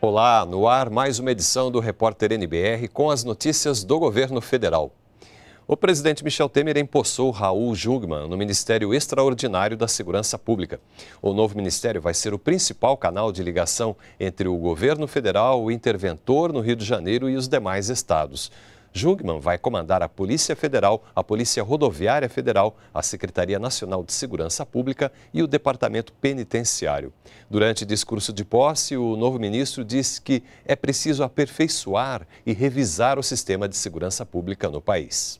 Olá, no ar mais uma edição do Repórter NBR com as notícias do governo federal. O presidente Michel Temer empossou Raul Jungmann no Ministério Extraordinário da Segurança Pública. O novo ministério vai ser o principal canal de ligação entre o governo federal, o interventor no Rio de Janeiro e os demais estados. Jungmann vai comandar a Polícia Federal, a Polícia Rodoviária Federal, a Secretaria Nacional de Segurança Pública e o Departamento Penitenciário. Durante discurso de posse, o novo ministro disse que é preciso aperfeiçoar e revisar o sistema de segurança pública no país.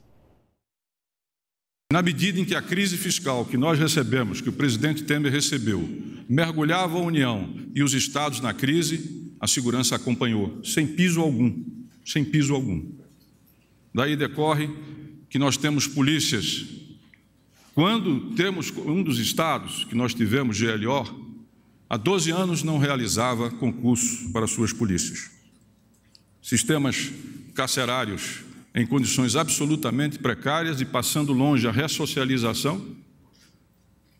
Na medida em que a crise fiscal que nós recebemos, que o presidente Temer recebeu, mergulhava a União e os estados na crise, a segurança acompanhou, sem piso algum, sem piso algum. Daí decorre que nós temos polícias. Quando temos um dos estados que nós tivemos, GLO, há 12 anos não realizava concurso para suas polícias. Sistemas carcerários em condições absolutamente precárias e passando longe a ressocialização,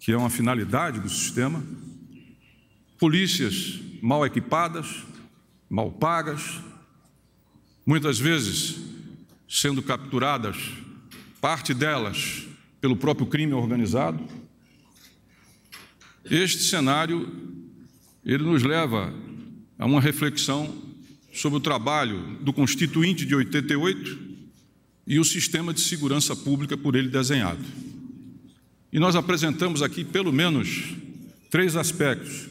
que é uma finalidade do sistema. Polícias mal equipadas, mal pagas, muitas vezes sendo capturadas, parte delas, pelo próprio crime organizado. Este cenário, ele nos leva a uma reflexão sobre o trabalho do Constituinte de 88 e o sistema de segurança pública por ele desenhado. E nós apresentamos aqui, pelo menos, 3 aspectos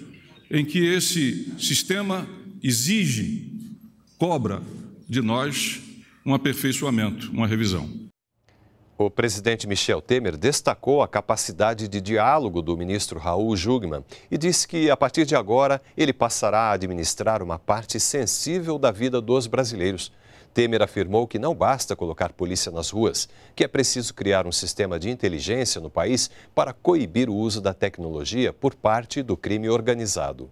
em que esse sistema exige, cobra de nós, um aperfeiçoamento, uma revisão. O presidente Michel Temer destacou a capacidade de diálogo do ministro Raul Jungmann e disse que, a partir de agora, ele passará a administrar uma parte sensível da vida dos brasileiros. Temer afirmou que não basta colocar polícia nas ruas, que é preciso criar um sistema de inteligência no país para coibir o uso da tecnologia por parte do crime organizado.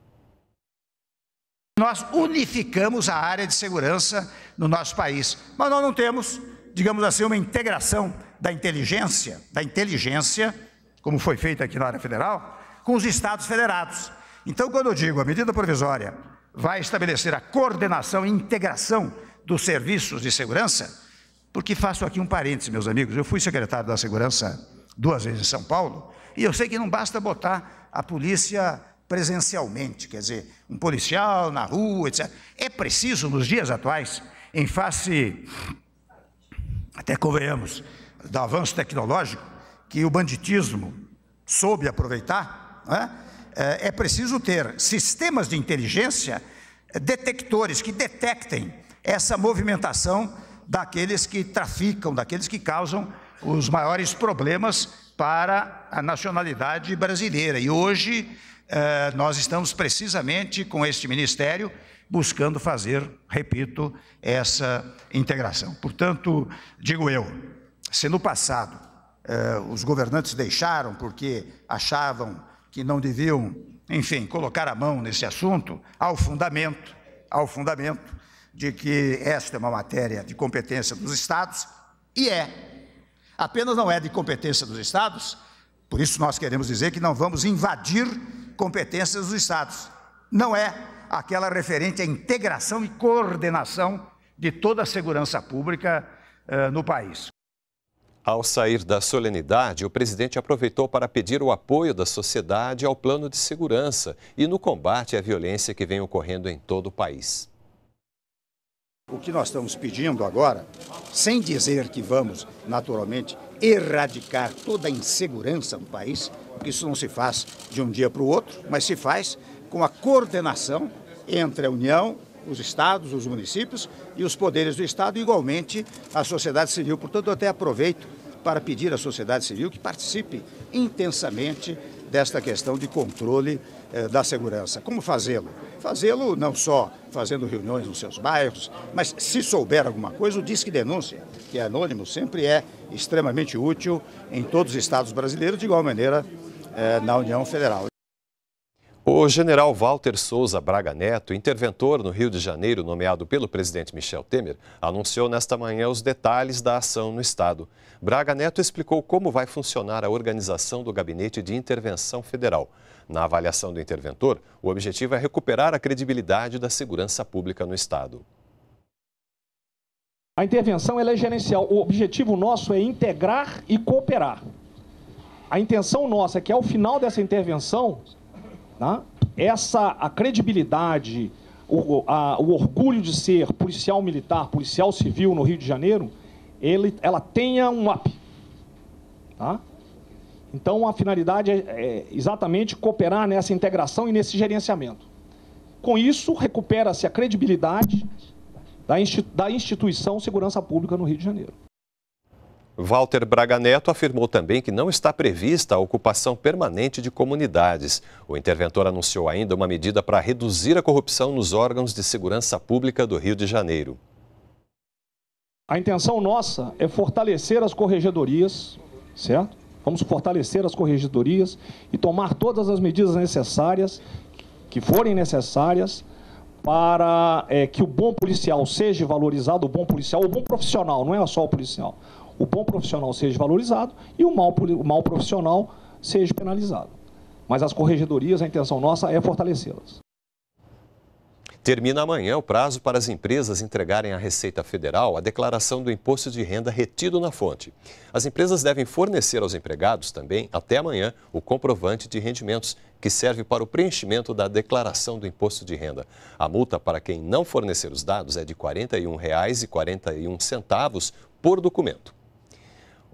Nós unificamos a área de segurança no nosso país, mas nós não temos, digamos assim, uma integração da inteligência, como foi feita aqui na área federal, com os estados federados. Então, quando eu digo a medida provisória vai estabelecer a coordenação e integração dos serviços de segurança, porque faço aqui um parêntese, meus amigos, eu fui secretário da Segurança 2 vezes em São Paulo, e eu sei que não basta botar a polícia presencialmente, quer dizer, um policial na rua, etc. É preciso, nos dias atuais, em face, até convenhamos, do avanço tecnológico, que o banditismo soube aproveitar, né? É preciso ter sistemas de inteligência, detectores que detectem essa movimentação daqueles que traficam, daqueles que causam os maiores problemas para a nacionalidade brasileira. E hoje nós estamos precisamente com este ministério buscando fazer, repito, essa integração. Portanto, digo eu, se no passado os governantes deixaram porque achavam que não deviam, enfim, colocar a mão nesse assunto, ao fundamento de que esta é uma matéria de competência dos estados, e é. Apenas não é de competência dos estados, por isso nós queremos dizer que não vamos invadir competências dos estados. Não é aquela referente à integração e coordenação de toda a segurança pública no país. Ao sair da solenidade, o presidente aproveitou para pedir o apoio da sociedade ao plano de segurança e no combate à violência que vem ocorrendo em todo o país. O que nós estamos pedindo agora, sem dizer que vamos, naturalmente, erradicar toda a insegurança no país, porque isso não se faz de um dia para o outro, mas se faz com a coordenação entre a União, os estados, os municípios e os poderes do estado, igualmente a sociedade civil. Portanto, eu até aproveito para pedir à sociedade civil que participe intensamente desta questão de controle da segurança. Como fazê-lo? Fazê-lo não só fazendo reuniões nos seus bairros, mas se souber alguma coisa, o Disque Denúncia, que é anônimo, sempre é extremamente útil em todos os estados brasileiros, de igual maneira na União Federal. O general Walter Souza Braga Neto, interventor no Rio de Janeiro, nomeado pelo presidente Michel Temer, anunciou nesta manhã os detalhes da ação no estado. Braga Neto explicou como vai funcionar a organização do Gabinete de Intervenção Federal. Na avaliação do interventor, o objetivo é recuperar a credibilidade da segurança pública no estado. A intervenção ela é gerencial. O objetivo nosso é integrar e cooperar. A intenção nossa é que ao final dessa intervenção, a credibilidade, o orgulho de ser policial militar, policial civil no Rio de Janeiro, ela tenha um up. Tá? Então, a finalidade é exatamente cooperar nessa integração e nesse gerenciamento. Com isso, recupera-se a credibilidade da instituição Segurança Pública no Rio de Janeiro. Walter Braga Neto afirmou também que não está prevista a ocupação permanente de comunidades. O interventor anunciou ainda uma medida para reduzir a corrupção nos órgãos de segurança pública do Rio de Janeiro. A intenção nossa é fortalecer as corregedorias, certo? Vamos fortalecer as corregedorias e tomar todas as medidas necessárias, que forem necessárias, para que o bom policial seja valorizado, o bom policial, o bom profissional, não é só o policial. O bom profissional seja valorizado e o mau profissional seja penalizado. Mas as corregedorias, a intenção nossa é fortalecê-las. Termina amanhã o prazo para as empresas entregarem à Receita Federal a declaração do imposto de renda retido na fonte. As empresas devem fornecer aos empregados também, até amanhã, o comprovante de rendimentos, que serve para o preenchimento da declaração do imposto de renda. A multa para quem não fornecer os dados é de R$ 41,41 por documento.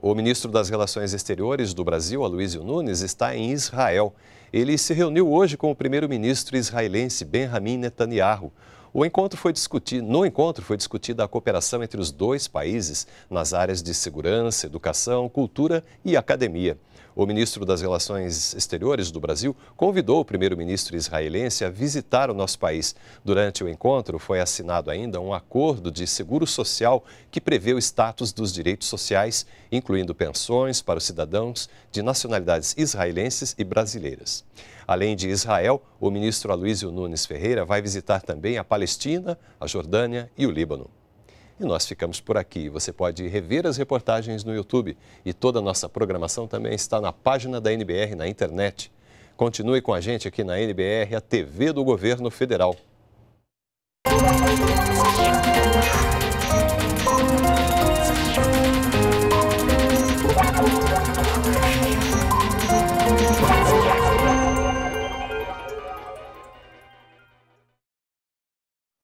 O ministro das Relações Exteriores do Brasil, Aloysio Nunes, está em Israel. Ele se reuniu hoje com o primeiro-ministro israelense Benjamin Netanyahu. No encontro foi discutida a cooperação entre os dois países nas áreas de segurança, educação, cultura e academia. O ministro das Relações Exteriores do Brasil convidou o primeiro-ministro israelense a visitar o nosso país. Durante o encontro, foi assinado ainda um acordo de seguro social que prevê o status dos direitos sociais, incluindo pensões para os cidadãos de nacionalidades israelenses e brasileiras. Além de Israel, o ministro Aloysio Nunes Ferreira vai visitar também a Palestina, a Jordânia e o Líbano. E nós ficamos por aqui. Você pode rever as reportagens no YouTube e toda a nossa programação também está na página da NBR na internet. Continue com a gente aqui na NBR, a TV do Governo Federal.